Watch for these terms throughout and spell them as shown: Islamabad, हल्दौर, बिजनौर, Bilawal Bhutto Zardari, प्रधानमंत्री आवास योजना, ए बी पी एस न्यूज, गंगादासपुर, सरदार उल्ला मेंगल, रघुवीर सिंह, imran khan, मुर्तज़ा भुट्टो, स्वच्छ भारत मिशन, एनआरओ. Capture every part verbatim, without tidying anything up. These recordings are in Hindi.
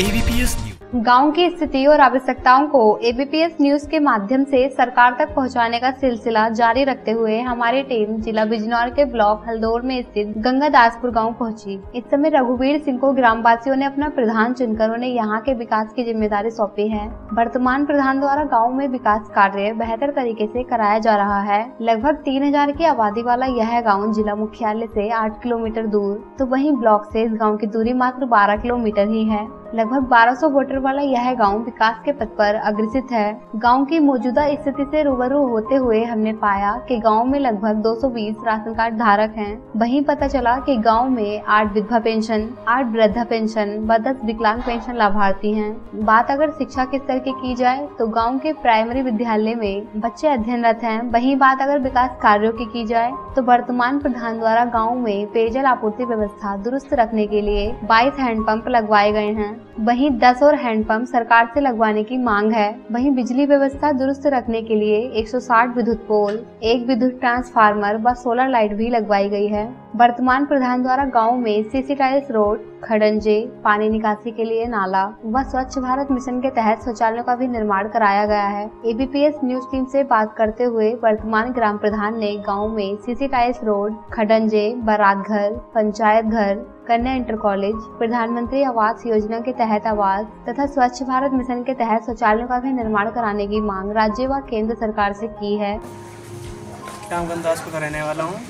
ए बी पी एस न्यूज गाँव की स्थिति और आवश्यकताओं को ए बी पी एस न्यूज के माध्यम से सरकार तक पहुंचाने का सिलसिला जारी रखते हुए हमारी टीम जिला बिजनौर के ब्लॉक हल्दौर में स्थित गंगादासपुर गांव पहुंची। इस समय रघुवीर सिंह को ग्रामवासियों ने अपना प्रधान चुनकर उन्हें यहाँ के विकास की जिम्मेदारी सौंपी है। वर्तमान प्रधान द्वारा गाँव में विकास कार्य बेहतर तरीके से कराया जा रहा है। लगभग तीन हजार की आबादी वाला यह गाँव जिला मुख्यालय से आठ किलोमीटर दूर तो वहीं ब्लॉक से इस गाँव की दूरी मात्र बारह किलोमीटर ही है। लगभग बारह सौ वोटर वाला यह गांव विकास के पथ पर अग्रसित है। गांव की मौजूदा स्थिति से रूबरू होते हुए हमने पाया कि गांव में लगभग दो सौ बीस राशन कार्ड धारक हैं। वहीं पता चला कि गांव में आठ विधवा पेंशन, आठ वृद्धा पेंशन व दस विकलांग पेंशन लाभार्थी हैं। बात अगर शिक्षा के स्तर की की जाए तो गाँव के प्राइमरी विद्यालय में बच्चे अध्ययनरत है। वही बात अगर विकास कार्यो की की जाए तो वर्तमान प्रधान द्वारा गाँव में पेयजल आपूर्ति व्यवस्था दुरुस्त रखने के लिए बाईस हैंडपंप लगवाए गए हैं। वहीं दस और हैंडपंप सरकार से लगवाने की मांग है। वहीं बिजली व्यवस्था दुरुस्त रखने के लिए एक सौ साठ विद्युत पोल, एक विद्युत ट्रांसफार्मर व सोलर लाइट भी लगवाई गई है। वर्तमान प्रधान द्वारा गांव में सीसी टाइल्स रोड, खडंजे, पानी निकासी के लिए नाला व स्वच्छ भारत मिशन के तहत शौचालयों का भी निर्माण कराया गया है। ए बी पी एस न्यूज team से बात करते हुए वर्तमान ग्राम प्रधान ने गांव में सीसी टाइल्स रोड, खडंजे, बारात घर, पंचायत घर, कन्या इंटर कॉलेज, प्रधानमंत्री आवास योजना के तहत आवास तथा स्वच्छ भारत मिशन के तहत शौचालयों का भी निर्माण कराने की मांग राज्य व केंद्र सरकार से की है। गंगादासपुर का रहने वाला हूँ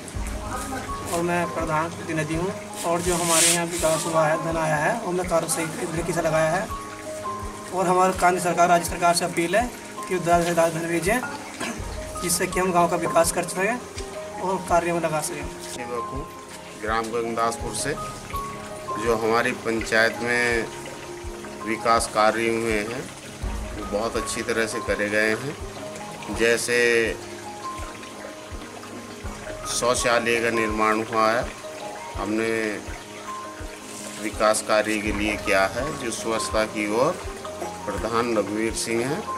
और मैं प्रधान प्रतिनिधि हूँ और जो हमारे यहाँ विकास हुआ है, धन आया है, हमने कार्य से दृष्टि से लगाया है और हमारे केंद्र सरकार, राज्य सरकार से अपील है कि ज़्यादा से ज़्यादा धन भेजें जिससे कि हम गाँव का विकास कर सकें और कार्य में लगा सकें। ग्राम गंगादासपुर से जो हमारी पंचायत में विकास कार्य हुए हैं वो बहुत अच्छी तरह से करे गए हैं। जैसे शौचालय का निर्माण हुआ है, हमने विकास कार्य के लिए किया है जो स्वच्छता की ओर प्रधान रघुवीर सिंह हैं।